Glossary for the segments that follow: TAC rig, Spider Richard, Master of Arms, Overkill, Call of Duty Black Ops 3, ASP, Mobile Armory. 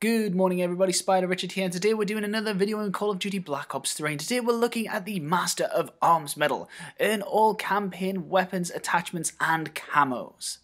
Good morning everybody, Spider Richard here, and today we're doing another video on Call of Duty Black Ops 3, and today we're looking at the Master of Arms medal. Earn all campaign weapons, attachments and camos.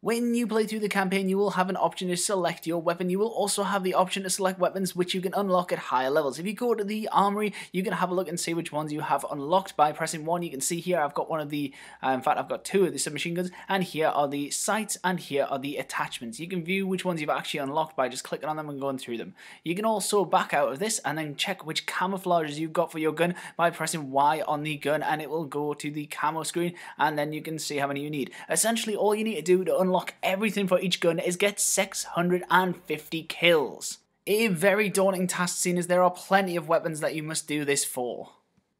When you play through the campaign, you will have an option to select your weapon. You will also have the option to select weapons which you can unlock at higher levels. If you go to the armory, you can have a look and see which ones you have unlocked by pressing one. You can see here I've got one of the, in fact I've got two of the submachine guns, and here are the sights and here are the attachments. You can view which ones you've actually unlocked by just clicking on them and going through them. You can also back out of this and then check which camouflages you've got for your gun by pressing Y on the gun, and it will go to the camo screen, and then you can see how many you need. Essentially all you need to do to unlock everything for each gun is get 650 kills. A very daunting task, seen as there are plenty of weapons that you must do this for.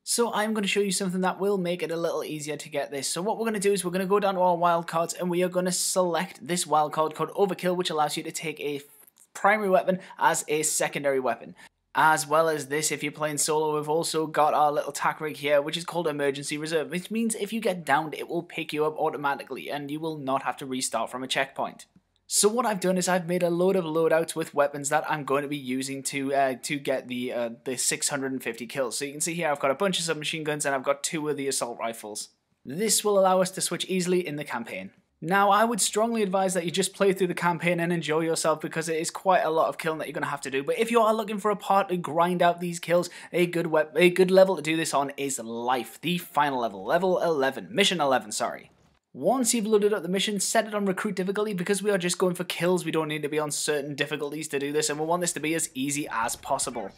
So I'm going to show you something that will make it a little easier to get this. So what we're going to do is we're going to go down to our wildcards and we are going to select this wildcard called Overkill, which allows you to take a primary weapon as a secondary weapon. As well as this, if you're playing solo, we've also got our little TAC rig here, which is called Emergency Reserve, which means if you get downed, it will pick you up automatically and you will not have to restart from a checkpoint. So what I've done is I've made a load of loadouts with weapons that I'm going to be using to get the 650 kills. So you can see here I've got a bunch of submachine guns and I've got two of the assault rifles. This will allow us to switch easily in the campaign. Now, I would strongly advise that you just play through the campaign and enjoy yourself, because it is quite a lot of killing that you're going to have to do. But if you are looking for a part to grind out these kills, a good level to do this on is Life, the final level, level 11, mission 11, sorry. Once you've loaded up the mission, set it on recruit difficulty, because we are just going for kills. We don't need to be on certain difficulties to do this, and we want this to be as easy as possible.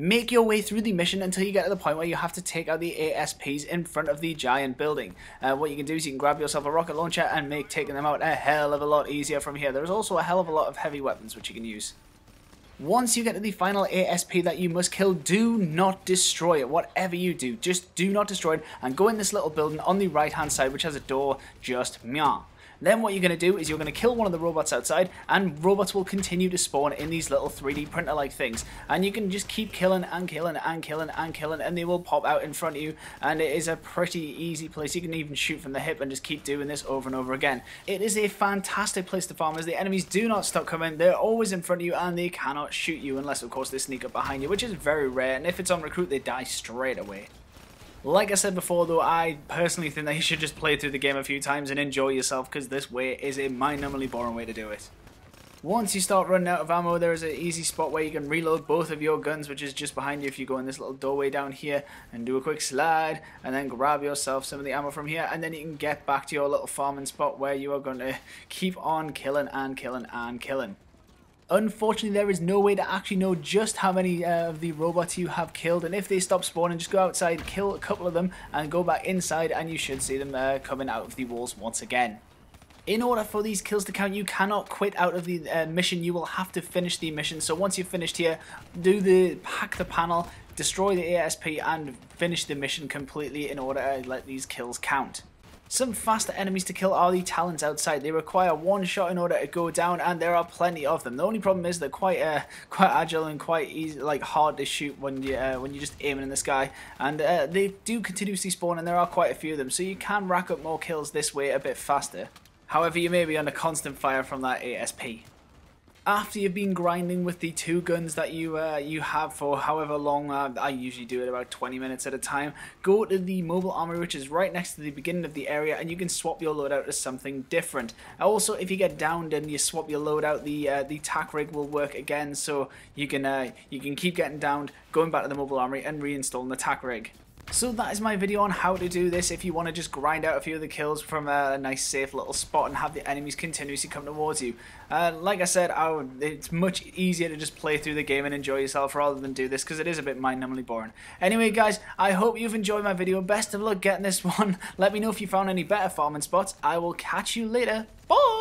Make your way through the mission until you get to the point where you have to take out the ASPs in front of the giant building. What you can do is you can grab yourself a rocket launcher and make taking them out a hell of a lot easier from here. There's also a hell of a lot of heavy weapons which you can use. Once you get to the final ASP that you must kill, do not destroy it. Whatever you do, just do not destroy it, and go in this little building on the right hand side which has a door, just meow. Then what you're going to do is you're going to kill one of the robots outside, and robots will continue to spawn in these little 3D printer like things, and you can just keep killing and killing and killing and killing, and they will pop out in front of you, and it is a pretty easy place. You can even shoot from the hip and just keep doing this over and over again. It is a fantastic place to farm, as the enemies do not stop coming. They're always in front of you and they cannot shoot you, unless of course they sneak up behind you, which is very rare, and if it's on recruit they die straight away. Like I said before though, I personally think that you should just play through the game a few times and enjoy yourself, because this way is a mind-numbingly boring way to do it. Once you start running out of ammo, there is an easy spot where you can reload both of your guns, which is just behind you if you go in this little doorway down here and do a quick slide and then grab yourself some of the ammo from here, and then you can get back to your little farming spot where you are going to keep on killing and killing and killing. Unfortunately, there is no way to actually know just how many of the robots you have killed, and if they stop spawning, just go outside, kill a couple of them and go back inside, and you should see them coming out of the walls once again. In order for these kills to count, you cannot quit out of the mission. You will have to finish the mission. So once you've finished here, hack the panel, destroy the ASP and finish the mission completely in order to let these kills count. Some faster enemies to kill are the Talons outside. They require one shot in order to go down, and there are plenty of them. The only problem is they're quite agile and quite easy, like hard to shoot when you're just aiming in the sky, and they do continuously spawn, and there are quite a few of them, so you can rack up more kills this way a bit faster. However, you may be under constant fire from that ASP. After you've been grinding with the two guns that you have for however long, I usually do it about 20 minutes at a time, go to the Mobile Armory, which is right next to the beginning of the area, and you can swap your loadout to something different. Also, if you get downed and you swap your loadout, the TAC rig will work again, so you can keep getting downed, going back to the Mobile Armory and reinstalling the TAC rig. So that is my video on how to do this if you want to just grind out a few of the kills from a nice safe little spot and have the enemies continuously come towards you. Like I said, it's much easier to just play through the game and enjoy yourself rather than do this, because it is a bit mind-numbingly boring. Anyway guys, I hope you've enjoyed my video. Best of luck getting this one. Let me know if you found any better farming spots. I will catch you later. Bye!